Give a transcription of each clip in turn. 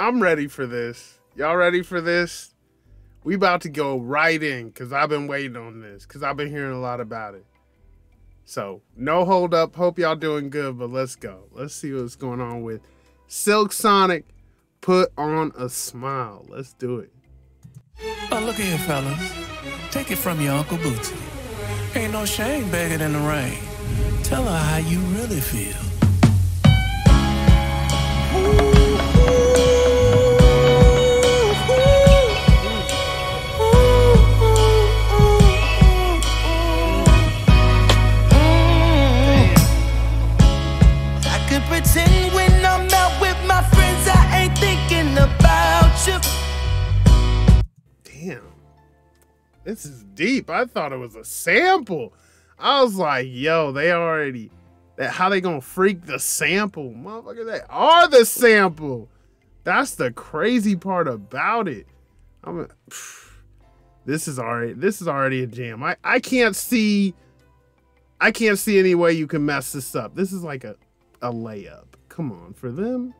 I'm ready for this. Y'all ready for this? We about to go right in, because I've been waiting on this, because I've been hearing a lot about it. So no hold up. Hope y'all doing good, but let's go. Let's see what's going on with Silk Sonic. Put on a smile. Let's do it. Oh, look here, fellas. Take it from your Uncle Booty. Ain't no shame begging in the rain. Tell her how you really feel. I could pretend when I'm out with my friends I ain't thinking about you. Damn, this is deep. I thought it was a sample. I was like, yo, they already, that how they gonna freak the sample? Motherfucker, they are the sample. That's the crazy part about it. This is already a jam. I can't see any way you can mess this up. This is like a layup. Come on, for them.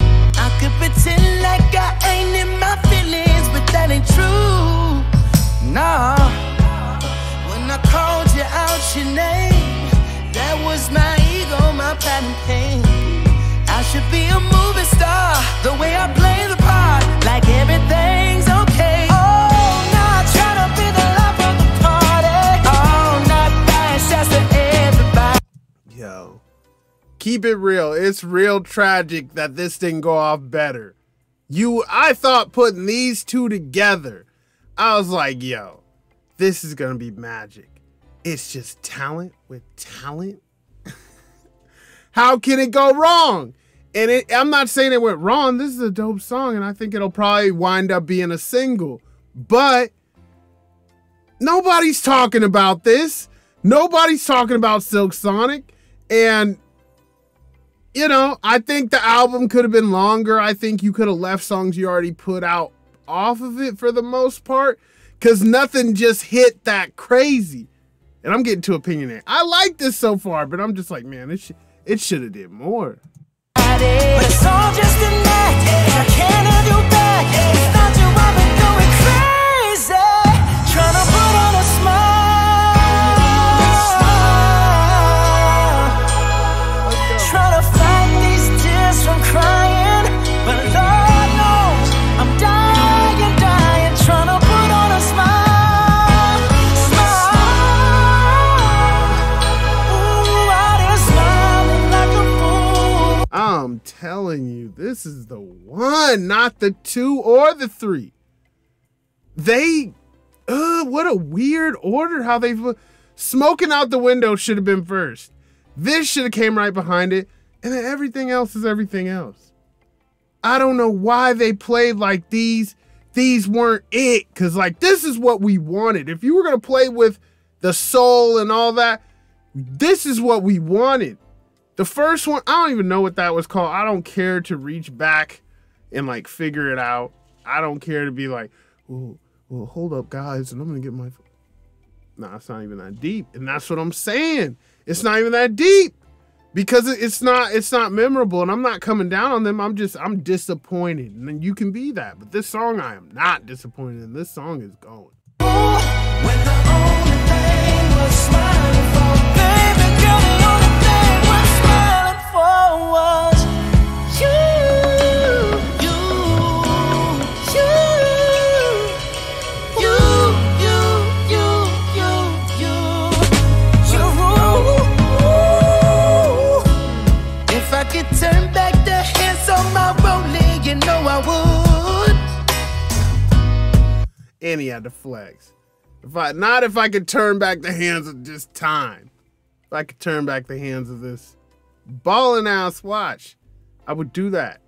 I could pretend like I ain't in my feelings, but that ain't true. Nah. When I called you out your name, that was my ego, my pride and pain. I should be a movie star, the way I play the part, like everything's okay. Oh, now I try to be the life of the party. Oh, not nice, just to everybody. Yo. Keep it real. It's real tragic that this didn't go off better. I thought putting these two together, I was like, yo, this is gonna be magic. It's just talent with talent. How can it go wrong? And I'm not saying it went wrong. This is a dope song, and I think it'll probably wind up being a single. But nobody's talking about this. Nobody's talking about Silk Sonic. And you know, I think the album could have been longer. I think you could have left songs you already put out off of it for the most part, because nothing just hit that crazy. And I'm getting too opinionated. I like this so far, but I'm just like, man, it should have did more. But it's all just a night. I can't have you back. Without you, I've been going crazy. Trying to put on a smile. I'm telling you, this is the one, not the two or the three. They, what a weird order how they've, Smoking Out the Window should have been first. This should have came right behind it. And then everything else is everything else. I don't know why they played like these. These weren't it, because like, this is what we wanted. If you were going to play with the soul and all that, this is what we wanted. The first one, I don't even know what that was called. I don't care to reach back and like figure it out. I don't care to be like, oh, well, hold up, guys, and I'm going to get my phone. Nah, it's not even that deep. And that's what I'm saying. It's not even that deep, because it's not memorable. And I'm not coming down on them. I'm disappointed. And then you can be that. But this song, I am not disappointed. And this song is going. When the only thing was smiling for, baby girl, the only thing was smiling for was you, turn back the hands on my rolling, you know I would. And he had to flex. If I could turn back the hands of just time. If I could turn back the hands of this ballin' ass watch, I would do that.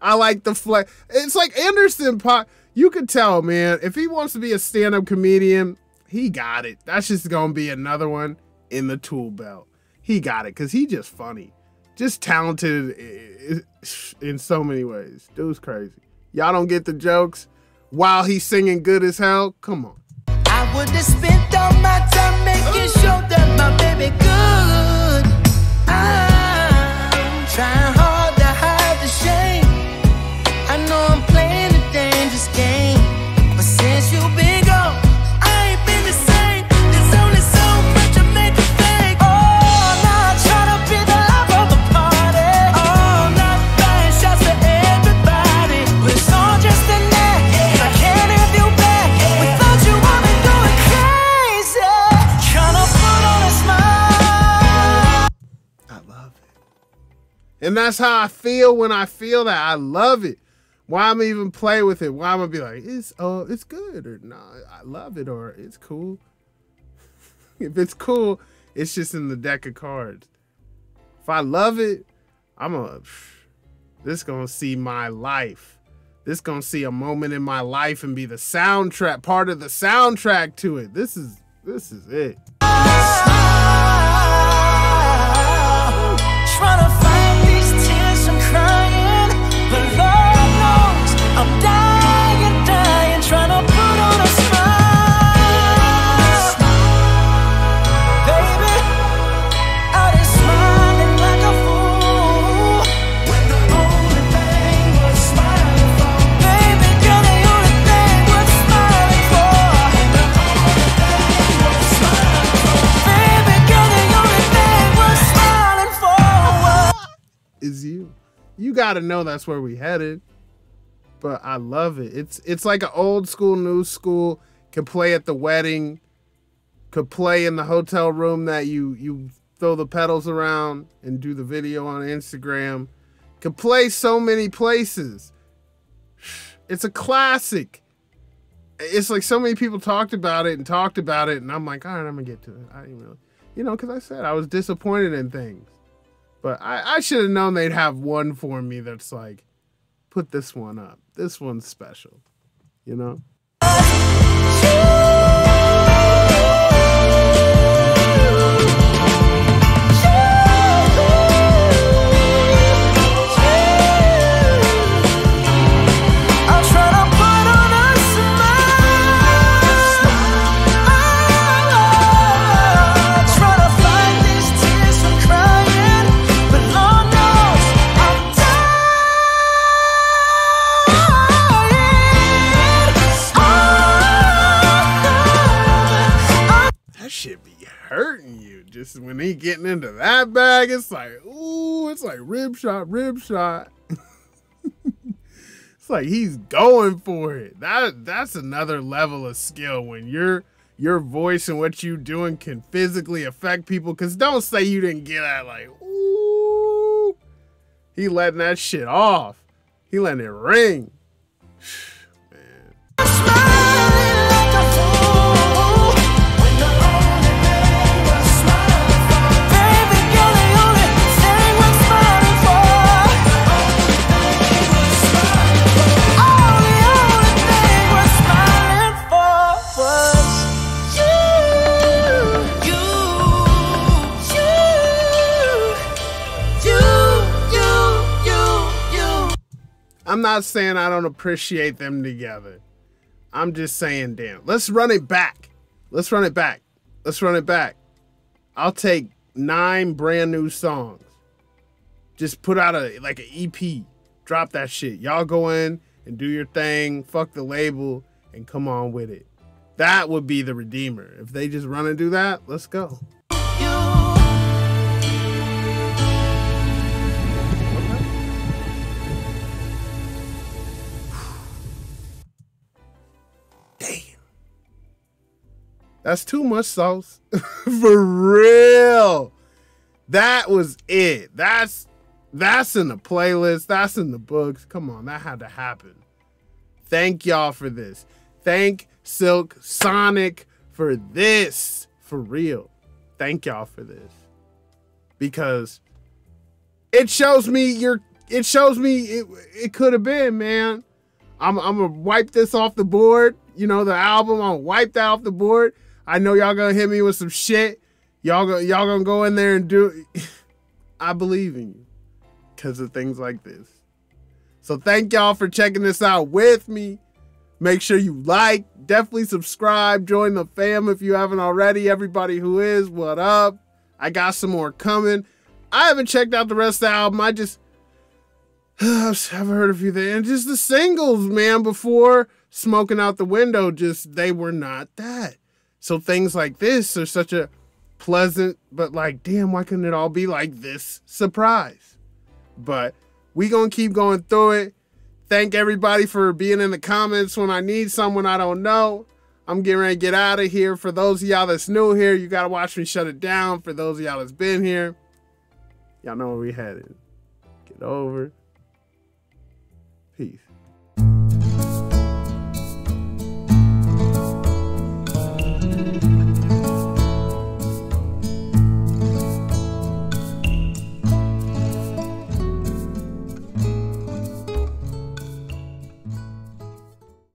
I like the flex. It's like Anderson .Paak. You could tell, man, if he wants to be a stand-up comedian, he got it. That's just gonna be another one in the tool belt. He got it, because he just funny. Just talented in so many ways. Dude's crazy. Y'all don't get the jokes while he's singing good as hell? Come on. I would have spent all my time making sure that my baby good. I'm trying hard. And that's how I feel when I feel that. I love it. Why am I even play with it? Why am I be like, it's good, or no, I love it, or it's cool. If it's cool, it's just in the deck of cards. If I love it, this gonna see my life. This gonna see a moment in my life and be the soundtrack, part of the soundtrack to it. This is it. You gotta know that's where we headed, but I love it. It's like an old school, new school. Could play at the wedding, could play in the hotel room that you throw the pedals around and do the video on Instagram. Could play so many places. It's a classic. It's like so many people talked about it, and I'm like, all right, I'm gonna get to it. I didn't really, because I said I was disappointed in things. But I should have known they'd have one for me that's like, put this one up. This one's special, When he getting into that bag, it's like, ooh, it's like rib shot. It's like he's going for it. That's another level of skill when your voice and what you doing can physically affect people. Cause don't say you didn't get that, like, ooh, he letting that shit off. He letting it ring. I'm not saying I don't appreciate them together. I'm just saying, damn, let's run it back. Let's run it back. Let's run it back. I'll take 9 brand new songs. Just put out like an EP. Drop that shit. Y'all go in and do your thing. Fuck the label and come on with it. That would be the redeemer. If they just run and do that, let's go. That's too much sauce. For real. That was it. That's in the playlist. That's in the books. Come on, that had to happen. Thank y'all for this. Thank Silk Sonic for this. For real. Thank y'all for this. Because it shows me it could have been, man. I'm gonna wipe this off the board. The album, I'm gonna wipe that off the board. I know y'all gonna hit me with some shit. Y'all gonna go in there and do it. I believe in you because of things like this. So thank y'all for checking this out with me. Make sure you like, definitely subscribe, join the fam if you haven't already. Everybody who is, what up? I got some more coming. I haven't checked out the rest of the album. I've heard a few things. And just the singles, man, before Smoking Out the Window, they were not that. So things like this are such a pleasant, but like, damn, why couldn't it all be like this surprise? But we gonna keep going through it. Thank everybody for being in the comments when I need someone I don't know. I'm getting ready to get out of here. For those of y'all that's new here, you gotta watch me shut it down. For those of y'all that's been here, y'all know where we headed. and over. Peace.